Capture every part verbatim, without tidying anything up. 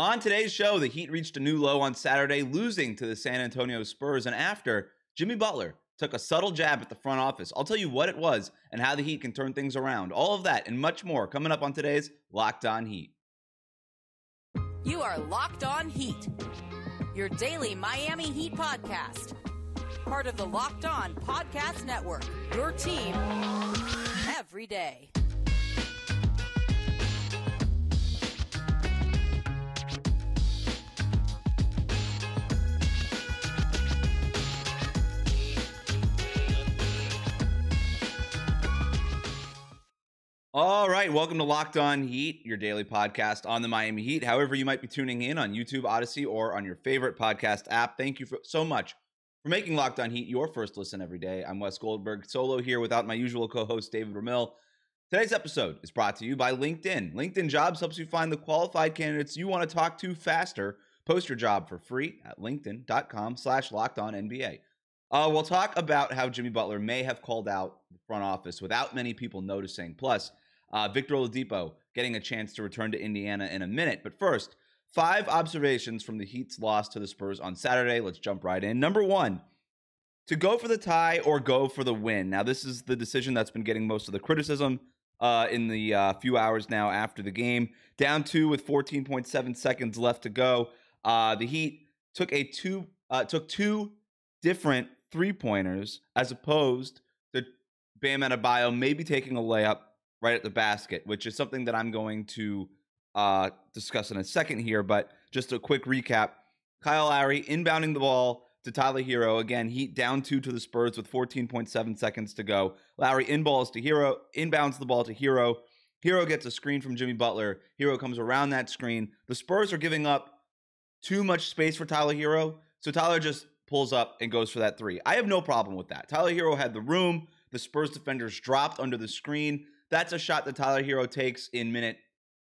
On today's show, the Heat reached a new low on Saturday, losing to the San Antonio Spurs. And after, Jimmy Butler took a subtle jab at the front office. I'll tell you what it was and how the Heat can turn things around. All of that and much more coming up on today's Locked on Heat. You are Locked on Heat, your daily Miami Heat podcast. Part of the Locked on Podcast Network, your team every day. All right, welcome to Locked on Heat, your daily podcast on the Miami Heat. However you might be tuning in on YouTube, Odyssey, or on your favorite podcast app, thank you for, so much for making Locked on Heat your first listen every day. I'm Wes Goldberg, solo here without my usual co-host, David Ramil. Today's episode is brought to you by LinkedIn. LinkedIn Jobs helps you find the qualified candidates you want to talk to faster. Post your job for free at linkedin.com slash locked on NBA. Uh, we'll talk about how Jimmy Butler may have called out the front office without many people noticing. Plus, Uh, Victor Oladipo getting a chance to return to Indiana in a minute. But first, five observations from the Heat's loss to the Spurs on Saturday. Let's jump right in. Number one, to go for the tie or go for the win. Now, this is the decision that's been getting most of the criticism uh, in the uh, few hours now after the game. Down two with fourteen point seven seconds left to go. Uh, the Heat took a two uh, took two different three-pointers as opposed to Bam Adebayo maybe taking a layup right at the basket, which is something that I'm going to uh, discuss in a second here. But just a quick recap. Kyle Lowry inbounding the ball to Tyler Herro. Again, Heat down two to the Spurs with fourteen point seven seconds to go. Lowry inbounds to Herro, inbounds the ball to Herro. Herro gets a screen from Jimmy Butler. Herro comes around that screen. The Spurs are giving up too much space for Tyler Herro, so Tyler just pulls up and goes for that three. I have no problem with that. Tyler Herro had the room. The Spurs defenders dropped under the screen. That's a shot that Tyler Herro takes in minute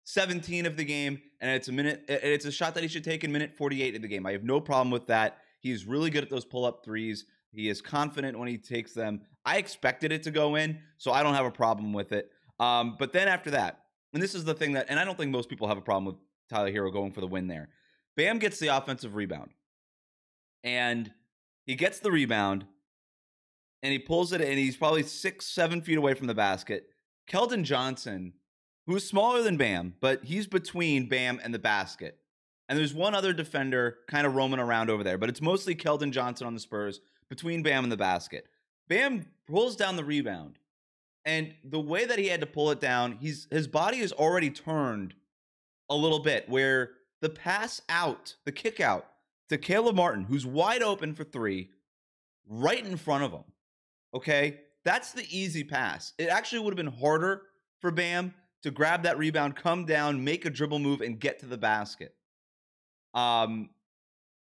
seventeen of the game, and it's a minute. It's a shot that he should take in minute forty-eight of the game. I have no problem with that. He is really good at those pull-up threes. He is confident when he takes them. I expected it to go in, so I don't have a problem with it. Um, but then after that, and this is the thing that, and I don't think most people have a problem with Tyler Herro going for the win there. Bam gets the offensive rebound, and he gets the rebound, and he pulls it, and he's probably six, seven feet away from the basket. Keldon Johnson, who's smaller than Bam, but he's between Bam and the basket. And there's one other defender kind of roaming around over there, but it's mostly Keldon Johnson on the Spurs between Bam and the basket. Bam pulls down the rebound, and the way that he had to pull it down, he's, his body is already turned a little bit, where the pass out, the kick out to Caleb Martin, who's wide open for three, right in front of him, okay? That's the easy pass. It actually would have been harder for Bam to grab that rebound, come down, make a dribble move, and get to the basket. Um,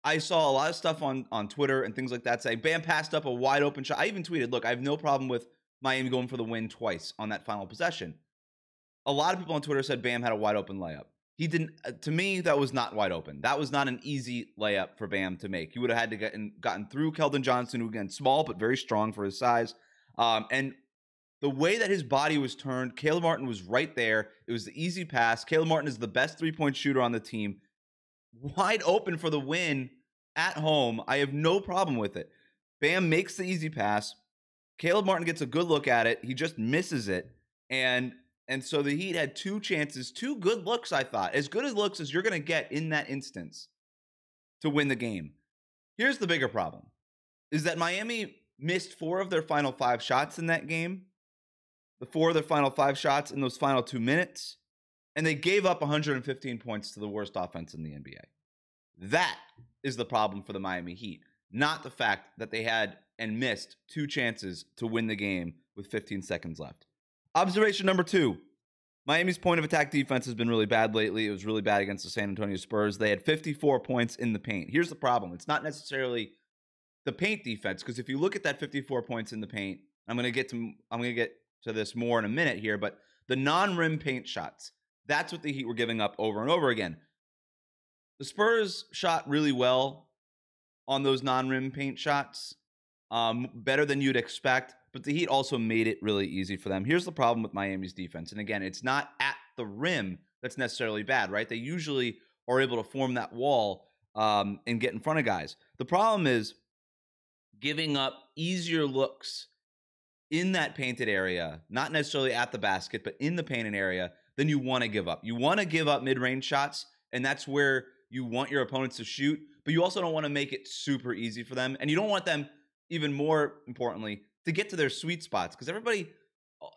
I saw a lot of stuff on, on Twitter and things like that saying, Bam passed up a wide-open shot. I even tweeted, look, I have no problem with Miami going for the win twice on that final possession. A lot of people on Twitter said Bam had a wide-open layup. He didn't. To me, that was not wide open. That was not an easy layup for Bam to make. He would have had to get in, gotten through Keldon Johnson, who, again, small but very strong for his size. Um, and the way that his body was turned, Caleb Martin was right there. It was the easy pass. Caleb Martin is the best three-point shooter on the team. Wide open for the win at home. I have no problem with it. Bam makes the easy pass. Caleb Martin gets a good look at it. He just misses it. And and so the Heat had two chances, two good looks, I thought. As good as looks as you're going to get in that instance to win the game. Here's the bigger problem, is that Miami missed four of their final five shots in that game, the four of their final five shots in those final two minutes, and they gave up one hundred fifteen points to the worst offense in the N B A. That is the problem for the Miami Heat, not the fact that they had and missed two chances to win the game with fifteen seconds left. Observation number two, Miami's point of attack defense has been really bad lately. It was really bad against the San Antonio Spurs. They had fifty-four points in the paint. Here's the problem. It's not necessarily the paint defense, because if you look at that fifty-four points in the paint, I'm gonna get to I'm gonna get to this more in a minute here, but the non-rim paint shots, that's what the Heat were giving up over and over again. The Spurs shot really well on those non-rim paint shots, um, better than you'd expect, but the Heat also made it really easy for them. Here's the problem with Miami's defense, and again, it's not at the rim that's necessarily bad, right? They usually are able to form that wall um, and get in front of guys. The problem is giving up easier looks in that painted area, not necessarily at the basket, but in the painted area, then you want to give up. You want to give up mid-range shots, and that's where you want your opponents to shoot, but you also don't want to make it super easy for them, and you don't want them, even more importantly, to get to their sweet spots, because everybody,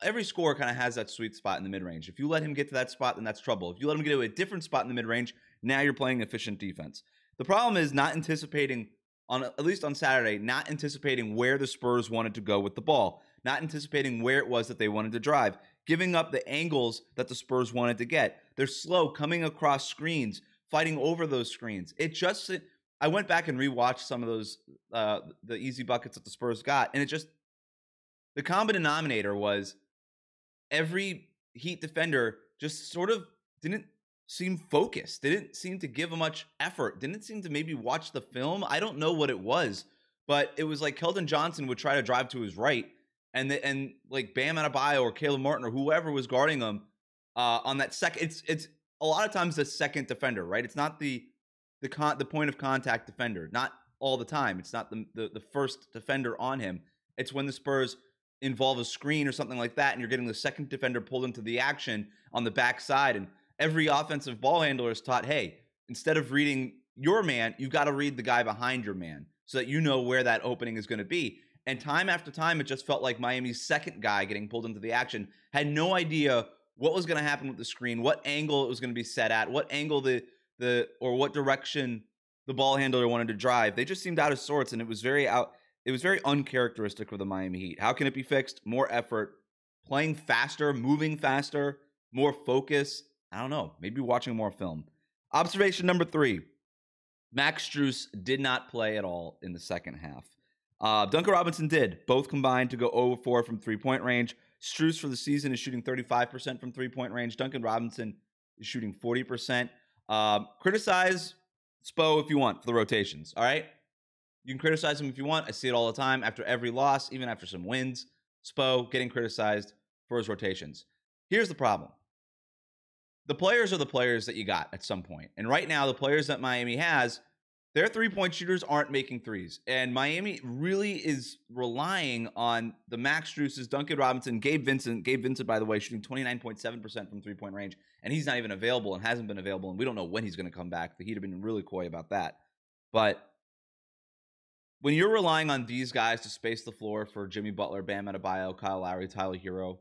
every scorer kind of has that sweet spot in the mid-range. If you let him get to that spot, then that's trouble. If you let him get to a different spot in the mid-range, now you're playing efficient defense. The problem is not anticipating, on at least on Saturday, not anticipating where the Spurs wanted to go with the ball, not anticipating where it was that they wanted to drive, giving up the angles that the Spurs wanted to get. They're slow coming across screens, fighting over those screens. It just, it, I went back and rewatched some of those, uh, the easy buckets that the Spurs got, and it just, the common denominator was every Heat defender just sort of didn't seem focused, didn't seem to give much effort, didn't seem to maybe watch the film. I don't know what it was, but it was like Keldon Johnson would try to drive to his right, and the, and like Bam Adebayo or Caleb Martin or whoever was guarding him uh, on that second. It's it's a lot of times the second defender, right? It's not the the con- the point of contact defender, not all the time. It's not the the, the first defender on him. It's when the Spurs involve a screen or something like that, and you're getting the second defender pulled into the action on the backside. And every offensive ball handler is taught, hey, instead of reading your man, you've got to read the guy behind your man so that you know where that opening is going to be. And time after time, it just felt like Miami's second guy getting pulled into the action had no idea what was going to happen with the screen, what angle it was going to be set at, what angle the the or what direction the ball handler wanted to drive. They just seemed out of sorts, and it was very out. It was very uncharacteristic of the Miami Heat. How can it be fixed? More effort, playing faster, moving faster, more focus. I don't know. Maybe watching more film. Observation number three, Max Strus did not play at all in the second half. Uh, Duncan Robinson did. Both combined to go zero for four from three-point range. Strus for the season is shooting thirty-five percent from three-point range. Duncan Robinson is shooting forty percent. Uh, criticize Spo if you want for the rotations, all right? You can criticize him if you want. I see it all the time. After every loss, even after some wins, Spo getting criticized for his rotations. Here's the problem. The players are the players that you got at some point. And right now, the players that Miami has, their three-point shooters aren't making threes. And Miami really is relying on the Max Strus's, Duncan Robinson, Gabe Vincent. Gabe Vincent, by the way, shooting twenty-nine point seven percent from three-point range. And he's not even available and hasn't been available. And we don't know when he's going to come back. The Heat have been really coy about that. But when you're relying on these guys to space the floor for Jimmy Butler, Bam Adebayo, Kyle Lowry, Tyler Herro,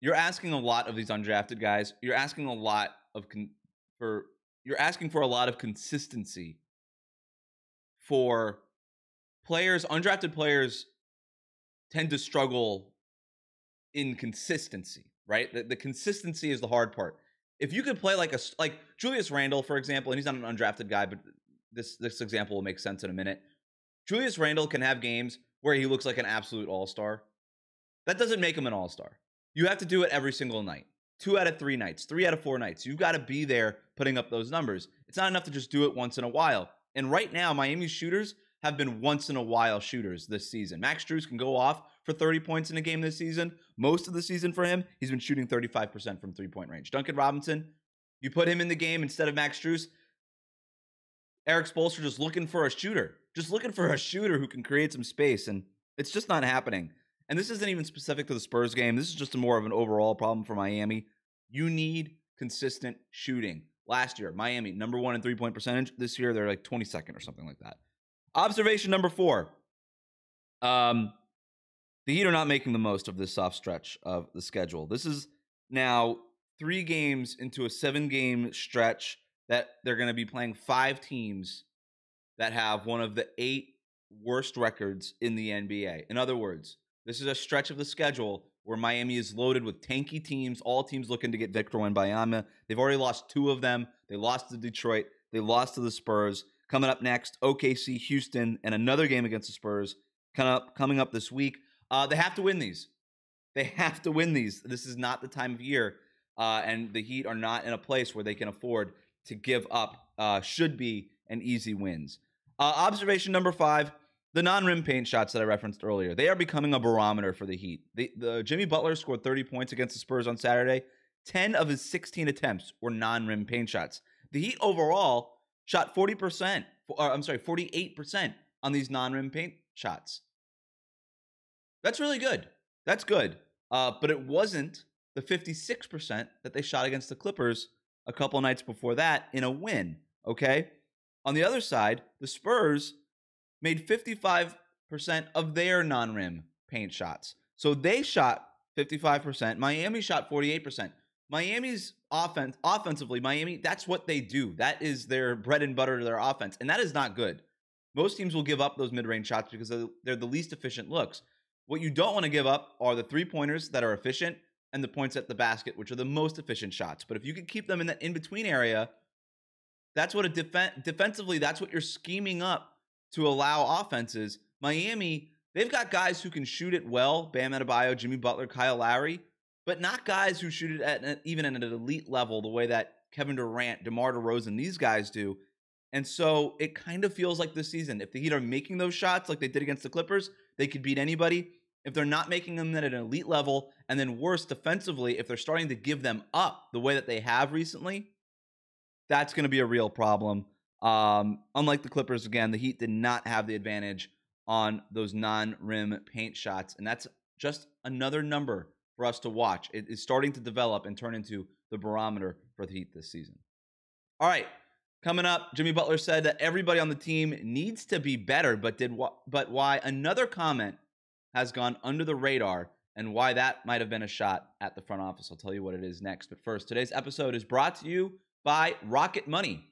you're asking a lot of these undrafted guys. You're asking a lot of con- for you're asking for a lot of consistency for players. Undrafted players tend to struggle in consistency, right? The, the consistency is the hard part. If you could play like a like Julius Randle, for example, and he's not an undrafted guy, but this this example will make sense in a minute. Julius Randle can have games where he looks like an absolute all-star. That doesn't make him an all-star. You have to do it every single night. Two out of three nights, three out of four nights. You've got to be there putting up those numbers. It's not enough to just do it once in a while. And right now, Miami shooters have been once in a while shooters this season. Max Strus can go off for thirty points in a game this season. Most of the season for him, he's been shooting thirty-five percent from three-point range. Duncan Robinson, you put him in the game instead of Max Strus, Erik Spoelstra just looking for a shooter. Just looking for a shooter who can create some space, and it's just not happening. And this isn't even specific to the Spurs game. This is just a more of an overall problem for Miami. You need consistent shooting. Last year, Miami, number one in three-point percentage. This year, they're like twenty-second or something like that. Observation number four. Um, the Heat are not making the most of this soft stretch of the schedule. This is now three games into a seven-game stretch that they're going to be playing five teams that have one of the eight worst records in the N B A. In other words, this is a stretch of the schedule where Miami is loaded with tanky teams, all teams looking to get Victor Wembanyama. They've already lost two of them. They lost to Detroit. They lost to the Spurs. Coming up next, O K C, Houston, and another game against the Spurs coming up, coming up this week. Uh, they have to win these. They have to win these. This is not the time of year, uh, and the Heat are not in a place where they can afford to give up uh, should be and easy wins. Uh, observation number five, the non-rim paint shots that I referenced earlier. They are becoming a barometer for the Heat. The, the Jimmy Butler scored thirty points against the Spurs on Saturday. ten of his sixteen attempts were non-rim paint shots. The Heat overall shot forty percent, or I'm sorry, forty-eight percent on these non-rim paint shots. That's really good. That's good. Uh, but it wasn't the fifty-six percent that they shot against the Clippers a couple nights before that in a win, okay? On the other side, the Spurs made fifty-five percent of their non-rim paint shots. So they shot fifty-five percent. Miami shot forty-eight percent. Miami's offense, offensively, Miami, that's what they do. That is their bread and butter to their offense, and that is not good. Most teams will give up those mid-range shots because they're the least efficient looks. What you don't want to give up are the three-pointers that are efficient and the points at the basket, which are the most efficient shots. But if you can keep them in that in-between area, that's what a def- defensively, that's what you're scheming up to allow offenses. Miami, they've got guys who can shoot it well, Bam Adebayo, Jimmy Butler, Kyle Lowry, but not guys who shoot it at an, even at an elite level the way that Kevin Durant, DeMar DeRozan, these guys do. And so it kind of feels like this season, if the Heat are making those shots like they did against the Clippers, they could beat anybody. If they're not making them at an elite level, and then worse defensively, if they're starting to give them up the way that they have recently, that's going to be a real problem. Um, unlike the Clippers, again, the Heat did not have the advantage on those non-rim paint shots, and that's just another number for us to watch. It is starting to develop and turn into the barometer for the Heat this season. All right, coming up, Jimmy Butler said that everybody on the team needs to be better, but did wh- but why another comment has gone under the radar and why that might have been a shot at the front office. I'll tell you what it is next. But first, today's episode is brought to you by Rocket Money.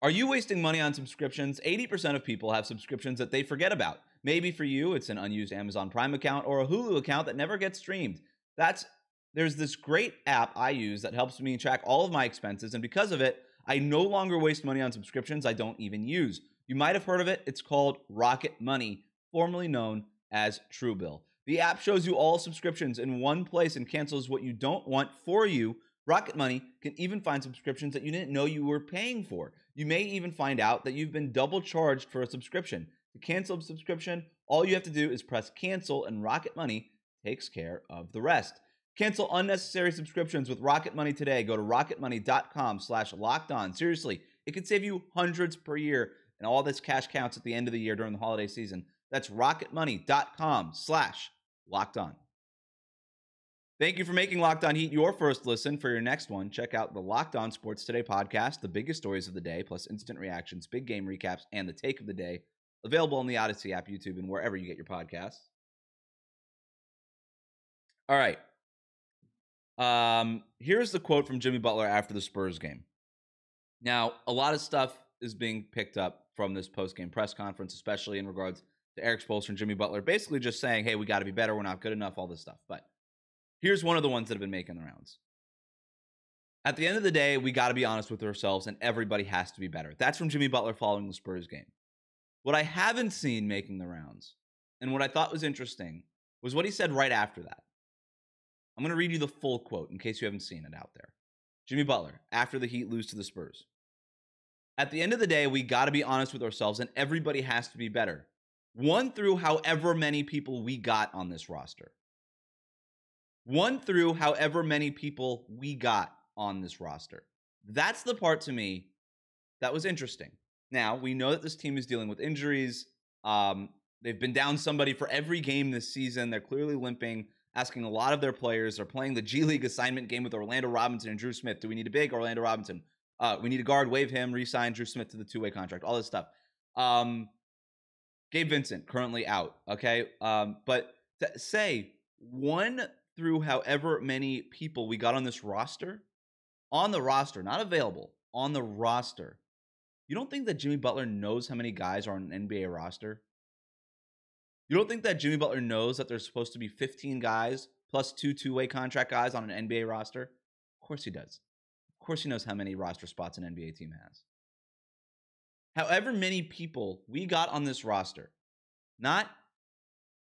Are you wasting money on subscriptions? eighty percent of people have subscriptions that they forget about. Maybe for you, it's an unused Amazon Prime account or a Hulu account that never gets streamed. That's There's this great app I use that helps me track all of my expenses, and because of it, I no longer waste money on subscriptions I don't even use. You might have heard of it. It's called Rocket Money, formerly known as Truebill. The app shows you all subscriptions in one place and cancels what you don't want for you. Rocket Money can even find subscriptions that you didn't know you were paying for. You may even find out that you've been double charged for a subscription. To cancel a subscription, all you have to do is press cancel, and Rocket Money takes care of the rest. Cancel unnecessary subscriptions with Rocket Money today. Go to rocket money dot com slash locked on. Seriously, it could save you hundreds per year, and all this cash counts at the end of the year during the holiday season. That's rocket money dot com slash locked on. Thank you for making Locked On Heat your first listen. For your next one, check out the Locked On Sports Today podcast, the biggest stories of the day, plus instant reactions, big game recaps, and the take of the day. Available on the Odyssey app, YouTube, and wherever you get your podcasts. All right. Um, here's the quote from Jimmy Butler after the Spurs game. Now, a lot of stuff is being picked up from this post-game press conference, especially in regards to Erik Spoelstra and Jimmy Butler, basically just saying, hey, we got to be better, we're not good enough, all this stuff. But here's one of the ones that have been making the rounds. At the end of the day, we got to be honest with ourselves, and everybody has to be better. That's from Jimmy Butler following the Spurs game. What I haven't seen making the rounds, and what I thought was interesting, was what he said right after that. I'm going to read you the full quote in case you haven't seen it out there. Jimmy Butler, after the Heat lose to the Spurs. At the end of the day, we got to be honest with ourselves, and everybody has to be better. One through however many people we got on this roster. One through however many people we got on this roster. That's the part to me that was interesting. Now, we know that this team is dealing with injuries. Um, they've been down somebody for every game this season. They're clearly limping, asking a lot of their players. They're playing the G League assignment game with Orlando Robinson and Drew Smith. Do we need a big Orlando Robinson? Uh, we need a guard, waive him, re-sign Drew Smith to the two-way contract, all this stuff. Um, Gabe Vincent, currently out, okay? Um, but th- say one... through however many people we got on this roster, on the roster, not available, on the roster. You don't think that Jimmy Butler knows how many guys are on an N B A roster? You don't think that Jimmy Butler knows that there's supposed to be fifteen guys plus two two-way contract guys on an N B A roster? Of course he does. Of course he knows how many roster spots an N B A team has. However many people we got on this roster, not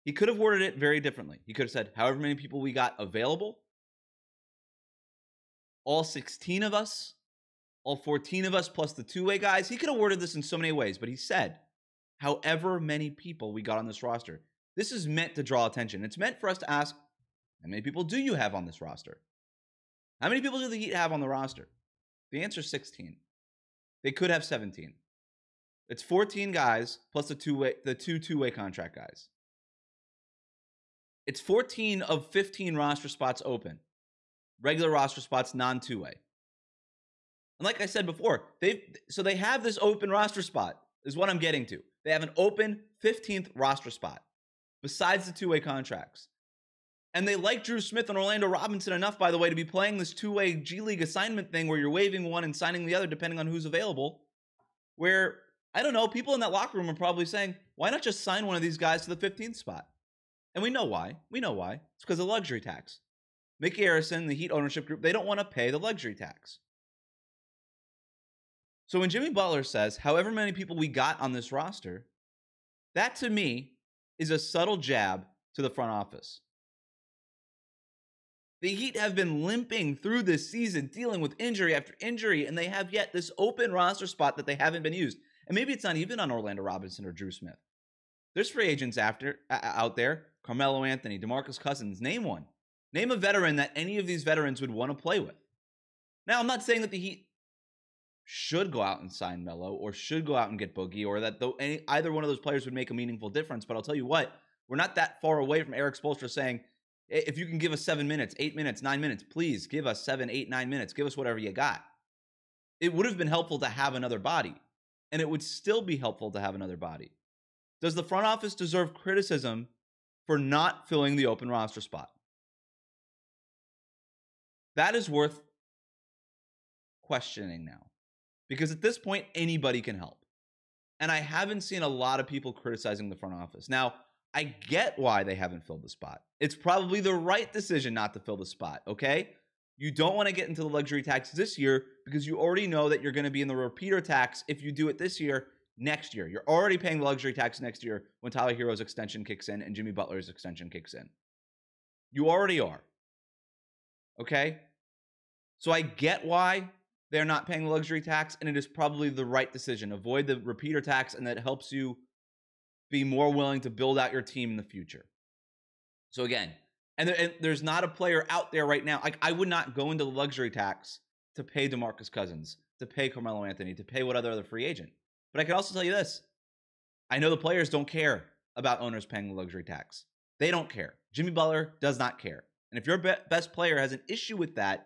he could have worded it very differently. He could have said, however many people we got available, all sixteen of us, all fourteen of us, plus the two-way guys. He could have worded this in so many ways, but he said, however many people we got on this roster. This is meant to draw attention. It's meant for us to ask, how many people do you have on this roster? How many people do the Heat have on the roster? The answer is sixteen. They could have seventeen. It's fourteen guys plus the two way, the two two-way contract guys. It's fourteen of fifteen roster spots open. Regular roster spots, non-two-way. And like I said before, they've so they have this open roster spot, is what I'm getting to. They have an open fifteenth roster spot, besides the two-way contracts. And they like Drew Smith and Orlando Robinson enough, by the way, to be playing this two-way G League assignment thing where you're waiving one and signing the other depending on who's available, where, I don't know, people in that locker room are probably saying, why not just sign one of these guys to the fifteenth spot? And we know why. We know why. It's because of luxury tax. Mickey Arison, the Heat ownership group, they don't want to pay the luxury tax. So when Jimmy Butler says, however many people we got on this roster, that to me is a subtle jab to the front office. The Heat have been limping through this season, dealing with injury after injury, and they have yet this open roster spot that they haven't been used. And maybe it's not even on Orlando Robinson or Drew Smith. There's free agents after uh, out there. Carmelo Anthony, DeMarcus Cousins, name one. Name a veteran that any of these veterans would want to play with. Now, I'm not saying that the Heat should go out and sign Melo or should go out and get Boogie or that though any, either one of those players would make a meaningful difference, but I'll tell you what, we're not that far away from Erik Spoelstra saying, if you can give us seven minutes, eight minutes, nine minutes, please give us seven, eight, nine minutes. Give us whatever you got. It would have been helpful to have another body, and it would still be helpful to have another body. Does the front office deserve criticism for not filling the open roster spot? That is worth questioning now, because at this point, anybody can help. And I haven't seen a lot of people criticizing the front office. Now, I get why they haven't filled the spot. It's probably the right decision not to fill the spot, okay? You don't want to get into the luxury tax this year because you already know that you're going to be in the repeater tax if you do it this year, next year. You're already paying the luxury tax next year when Tyler Herro's extension kicks in and Jimmy Butler's extension kicks in. You already are, okay? So I get why they're not paying the luxury tax, and it is probably the right decision. Avoid the repeater tax, and that helps you be more willing to build out your team in the future. So again, and, there, and there's not a player out there right now. Like, I would not go into luxury tax to pay DeMarcus Cousins, to pay Carmelo Anthony, to pay what other other free agent. But I can also tell you this. I know the players don't care about owners paying the luxury tax. They don't care. Jimmy Butler does not care. And if your be- best player has an issue with that,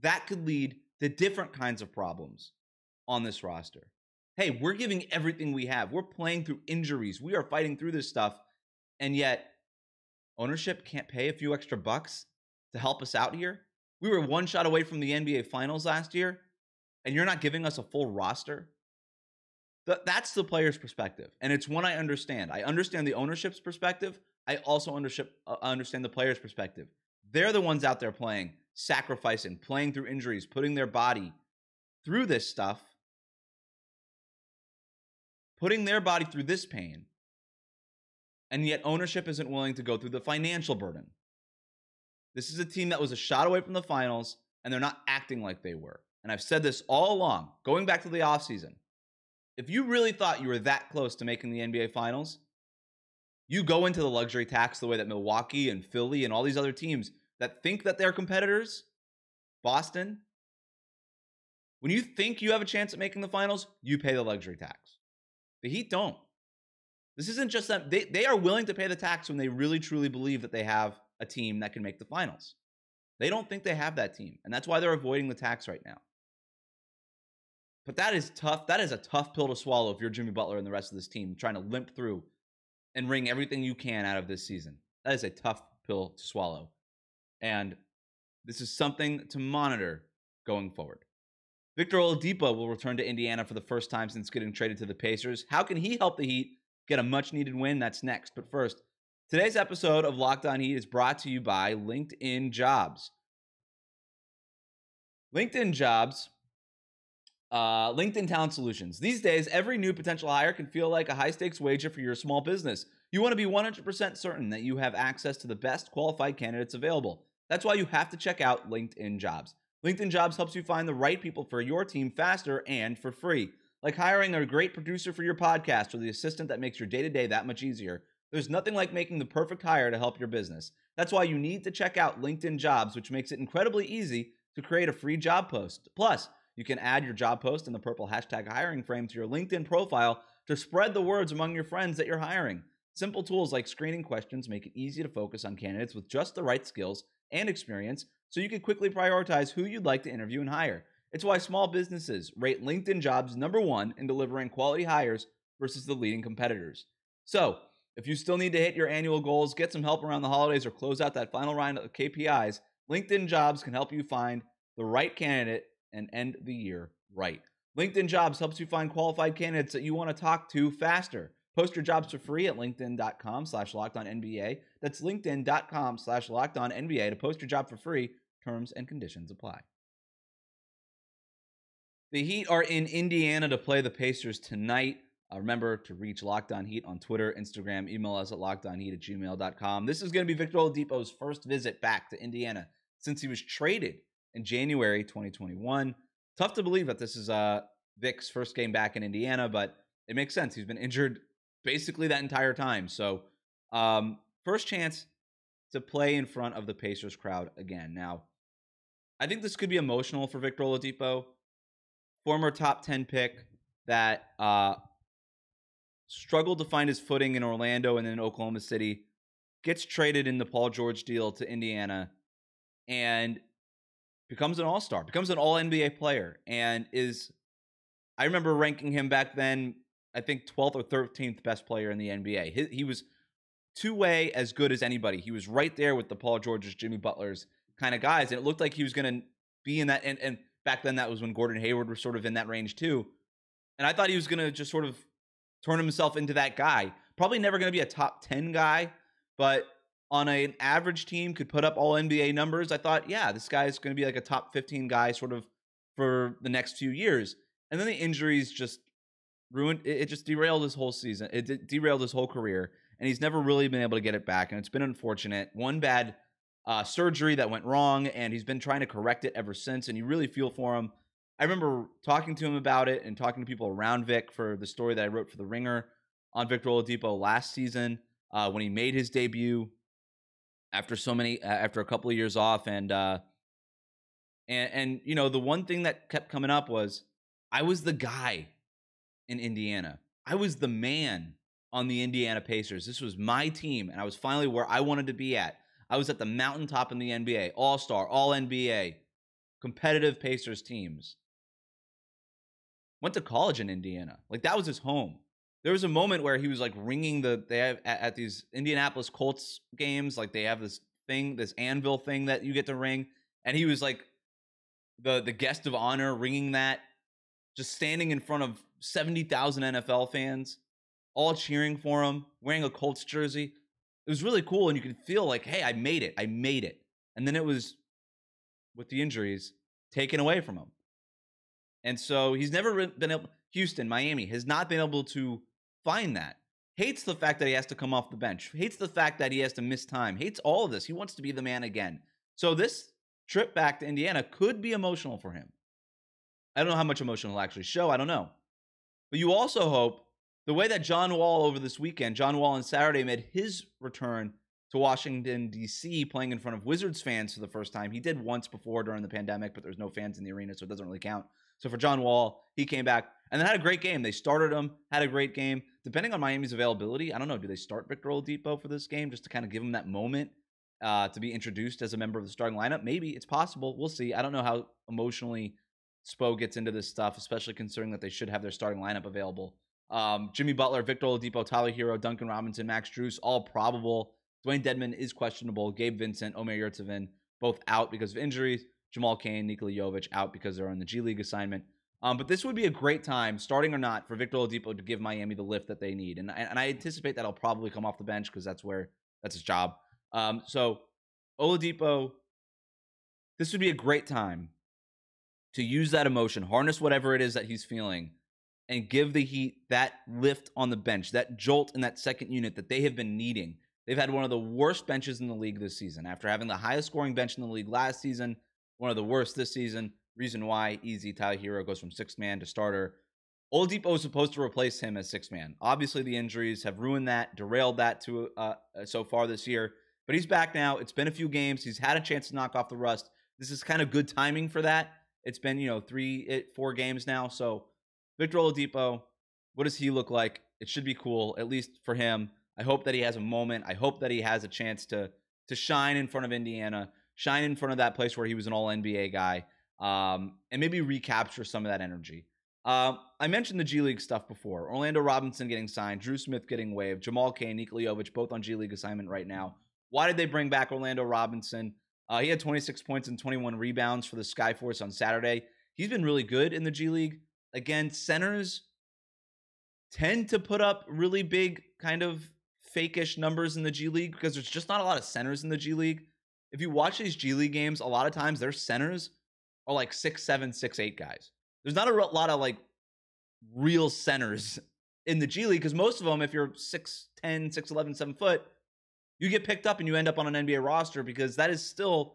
that could lead to different kinds of problems on this roster. Hey, we're giving everything we have. We're playing through injuries. We are fighting through this stuff. And yet, ownership can't pay a few extra bucks to help us out here? We were one shot away from the N B A Finals last year, and you're not giving us a full roster? Th- that's the player's perspective, and it's one I understand. I understand the ownership's perspective. I also undership, uh, understand the player's perspective. They're the ones out there playing, sacrificing, playing through injuries, putting their body through this stuff, putting their body through this pain, and yet ownership isn't willing to go through the financial burden. This is a team that was a shot away from the finals, and they're not acting like they were. And I've said this all along, going back to the offseason. If you really thought you were that close to making the N B A Finals, you go into the luxury tax the way that Milwaukee and Philly and all these other teams that think that they're competitors, Boston, when you think you have a chance at making the finals, you pay the luxury tax. The Heat don't. This isn't just them. They, they are willing to pay the tax when they really, truly believe that they have a team that can make the finals. They don't think they have that team, and that's why they're avoiding the tax right now. But that is tough. That is a tough pill to swallow if you're Jimmy Butler and the rest of this team trying to limp through and wring everything you can out of this season. That is a tough pill to swallow, and this is something to monitor going forward. Victor Oladipo will return to Indiana for the first time since getting traded to the Pacers. How can he help the Heat get a much-needed win? That's next. But first, today's episode of Locked on Heat is brought to you by LinkedIn Jobs. LinkedIn Jobs, uh, LinkedIn Talent Solutions. These days, every new potential hire can feel like a high-stakes wager for your small business. You want to be one hundred percent certain that you have access to the best qualified candidates available. That's why you have to check out LinkedIn Jobs. LinkedIn Jobs helps you find the right people for your team faster and for free. Like hiring a great producer for your podcast or the assistant that makes your day-to-day that much easier, there's nothing like making the perfect hire to help your business. That's why you need to check out LinkedIn Jobs, which makes it incredibly easy to create a free job post. Plus, You can add your job post in the purple hashtag hiring frame to your LinkedIn profile to spread the words among your friends that you're hiring. Simple tools like screening questions make it easy to focus on candidates with just the right skills and experience so you can quickly prioritize who you'd like to interview and hire. It's why small businesses rate LinkedIn Jobs number one in delivering quality hires versus the leading competitors. So, if you still need to hit your annual goals, get some help around the holidays, or close out that final round of K P Is, LinkedIn Jobs can help you find the right candidate and end the year right. LinkedIn Jobs helps you find qualified candidates that you want to talk to faster. Post your jobs for free at linkedin.com slash LockedOnNBA. That's linkedin.com slash LockedOnNBA to post your job for free. Terms and conditions apply. The Heat are in Indiana to play the Pacers tonight. Uh, remember to reach Locked On Heat on Twitter, Instagram, email us at LockedOnHeat at gmail dot com. This is going to be Victor Oladipo's first visit back to Indiana since he was traded in January twenty twenty-one. Tough to believe that this is uh, Vic's first game back in Indiana, but it makes sense. He's been injured basically that entire time. So um, first chance to play in front of the Pacers crowd again. Now, I think this could be emotional for Victor Oladipo, former top ten pick that uh, struggled to find his footing in Orlando and then Oklahoma City, gets traded in the Paul George deal to Indiana and becomes an all-star, becomes an all-N B A player, and is, I remember ranking him back then, I think twelfth or thirteenth best player in the N B A. He, he was two-way as good as anybody. He was right there with the Paul Georges, Jimmy Butlers kind of guys, and it looked like he was going to be in that, and, and back then that was when Gordon Hayward was sort of in that range too, and I thought he was going to just sort of turn himself into that guy. Probably never going to be a top ten guy, but on a, an average team could put up all N B A numbers. I thought, yeah, this guy is going to be like a top fifteen guy sort of for the next few years. And then the injuries just ruined, it, it just derailed his whole season. It de- derailed his whole career, and he's never really been able to get it back, and it's been unfortunate. One bad uh, surgery that went wrong, and he's been trying to correct it ever since, and you really feel for him. I remember talking to him about it and talking to people around Vic for the story that I wrote for The Ringer on Victor Oladipo last season uh, when he made his debut after so many, uh, after a couple of years off. And, uh, and, and, you know, the one thing that kept coming up was I was the guy in Indiana. I was the man on the Indiana Pacers. This was my team, and I was finally where I wanted to be at. I was at the mountaintop in the N B A, all-star, all-N B A, competitive Pacers teams. Went to college in Indiana. Like, that was his home. There was a moment where he was, like, ringing the, they have, at, at these Indianapolis Colts games, like, they have this thing, this anvil thing that you get to ring, and he was, like, the, the guest of honor ringing that, just standing in front of seventy thousand N F L fans, all cheering for him, wearing a Colts jersey. It was really cool, and you could feel like, hey, I made it. I made it. And then it was, with the injuries, taken away from him. And so he's never been able, Houston, Miami, has not been able to find that. Hates the fact that he has to come off the bench. Hates the fact that he has to miss time. Hates all of this. He wants to be the man again. So this trip back to Indiana could be emotional for him. I don't know how much emotion he'll actually show. I don't know. But you also hope, the way that John Wall over this weekend, John Wall on Saturday made his return to Washington, D C, playing in front of Wizards fans for the first time. He did once before during the pandemic, but there's no fans in the arena, so it doesn't really count. So for John Wall, he came back and then had a great game. They started him, had a great game. Depending on Miami's availability, I don't know, do they start Victor Oladipo for this game just to kind of give him that moment uh, to be introduced as a member of the starting lineup? Maybe. It's possible. We'll see. I don't know how emotionally Spo gets into this stuff, especially considering that they should have their starting lineup available. Um, Jimmy Butler, Victor Oladipo, Tyler Herro, Duncan Robinson, Max Strus, all probable. Dwayne Dedmon is questionable. Gabe Vincent, Omer Yurtseven, both out because of injuries. Jamal Cain, Nikola Jovic out because they're on the G League assignment. Um, but this would be a great time, starting or not, for Victor Oladipo to give Miami the lift that they need. And, and I anticipate that he'll probably come off the bench because that's where that's his job. Um, so Oladipo, this would be a great time to use that emotion, harness whatever it is that he's feeling, and give the Heat that lift on the bench, that jolt in that second unit that they have been needing. They've had one of the worst benches in the league this season. After having the highest scoring bench in the league last season, one of the worst this season. Reason why, easy, Tyler Herro goes from sixth man to starter. Oladipo is supposed to replace him as sixth man. Obviously, the injuries have ruined that, derailed that to uh, so far this year. But he's back now. It's been a few games. He's had a chance to knock off the rust. This is kind of good timing for that. It's been, you know, three, it, four games now. So Victor Oladipo, what does he look like? It should be cool, at least for him. I hope that he has a moment. I hope that he has a chance to to shine in front of Indiana, shine in front of that place where he was an all N B A guy, um, and maybe recapture some of that energy. Uh, I mentioned the G League stuff before. Orlando Robinson getting signed, Drew Smith getting waived, Jamal Kane, Nikola Jovic, both on G League assignment right now. Why did they bring back Orlando Robinson? Uh, he had twenty-six points and twenty-one rebounds for the Skyforce on Saturday. He's been really good in the G League. Again, centers tend to put up really big kind of fake-ish numbers in the G League because there's just not a lot of centers in the G League. If you watch these G League games, a lot of times their centers are like six, seven, six, eight guys. There's not a lot of like real centers in the G League because most of them, if you're six ten, six eleven, seven foot, you get picked up and you end up on an N B A roster because that is still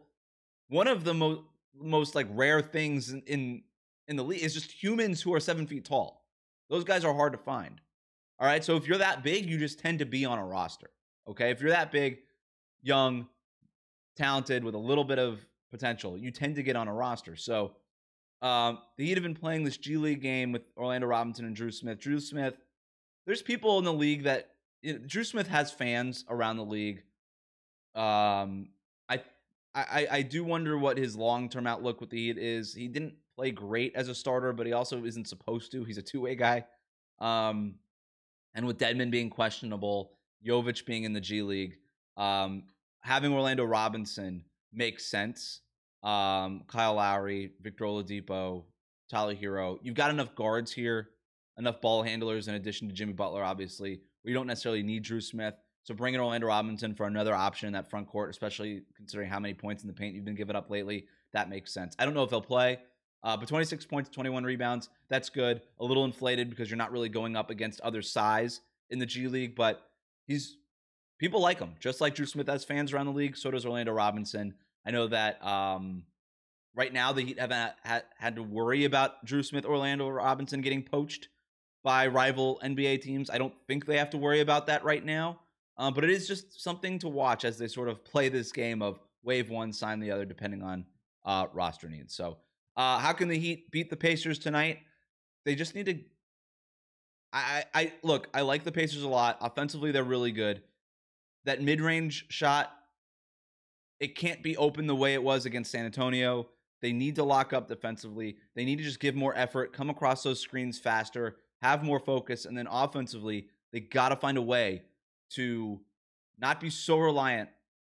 one of the mo- most like rare things in, in, in the league is just humans who are seven feet tall. Those guys are hard to find. All right, so if you're that big, you just tend to be on a roster, okay? If you're that big, young, talented, with a little bit of potential, you tend to get on a roster. So um, the Heat have been playing this G League game with Orlando Robinson and Drew Smith. Drew Smith, there's people in the league that, you know, Drew Smith has fans around the league. Um, I, I, I do wonder what his long-term outlook with the Heat is. He didn't play great as a starter, but he also isn't supposed to. He's a two-way guy. Um, And with Dedmon being questionable, Jovic being in the G League, um, having Orlando Robinson makes sense. Um, Kyle Lowry, Victor Oladipo, Tyler Herro. You've got enough guards here, enough ball handlers in addition to Jimmy Butler, obviously. We don't necessarily need Drew Smith. So bringing Orlando Robinson for another option in that front court, especially considering how many points in the paint you've been giving up lately, that makes sense. I don't know if they'll play. Uh, but twenty-six points, twenty-one rebounds, that's good. A little inflated because you're not really going up against other size in the G League, but he's people like him. Just like Drew Smith has fans around the league, so does Orlando Robinson. I know that um, right now the Heat haven't ha- had to worry about Drew Smith, Orlando Robinson getting poached by rival N B A teams. I don't think they have to worry about that right now, um, but it is just something to watch as they sort of play this game of wave one, sign the other, depending on uh, roster needs. So Uh, how can the Heat beat the Pacers tonight? They just need to. I, I, I look. I like the Pacers a lot. Offensively, they're really good. That mid-range shot, it can't be open the way it was against San Antonio. They need to lock up defensively. They need to just give more effort, come across those screens faster, have more focus, and then offensively, they got to find a way to not be so reliant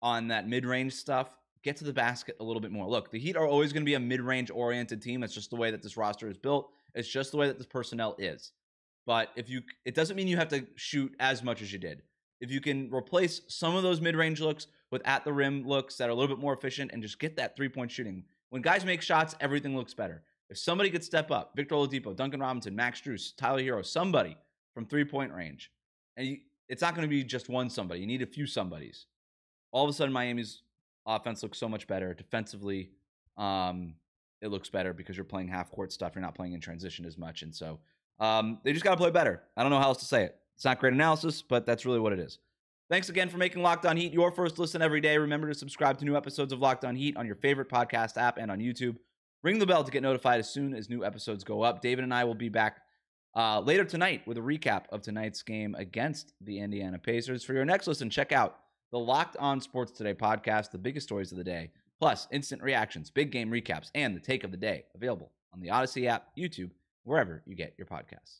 on that mid-range stuff. Get to the basket a little bit more. Look, the Heat are always going to be a mid-range oriented team. That's just the way that this roster is built. It's just the way that this personnel is. But if you, it doesn't mean you have to shoot as much as you did. If you can replace some of those mid-range looks with at-the-rim looks that are a little bit more efficient and just get that three-point shooting. When guys make shots, everything looks better. If somebody could step up, Victor Oladipo, Duncan Robinson, Max Strus, Tyler Herro, somebody from three-point range. And you, it's not going to be just one somebody. You need a few somebodies. All of a sudden, Miami's offense looks so much better. Defensively, um, it looks better because you're playing half-court stuff. You're not playing in transition as much. And so um, they just got to play better. I don't know how else to say it. It's not great analysis, but that's really what it is. Thanks again for making Locked on Heat your first listen every day. Remember to subscribe to new episodes of Locked on Heat on your favorite podcast app and on YouTube. Ring the bell to get notified as soon as new episodes go up. David and I will be back uh, later tonight with a recap of tonight's game against the Indiana Pacers. For your next listen, check out the Locked on Sports Today podcast, the biggest stories of the day, plus instant reactions, big game recaps, and the take of the day, available on the Odyssey app, YouTube, wherever you get your podcasts.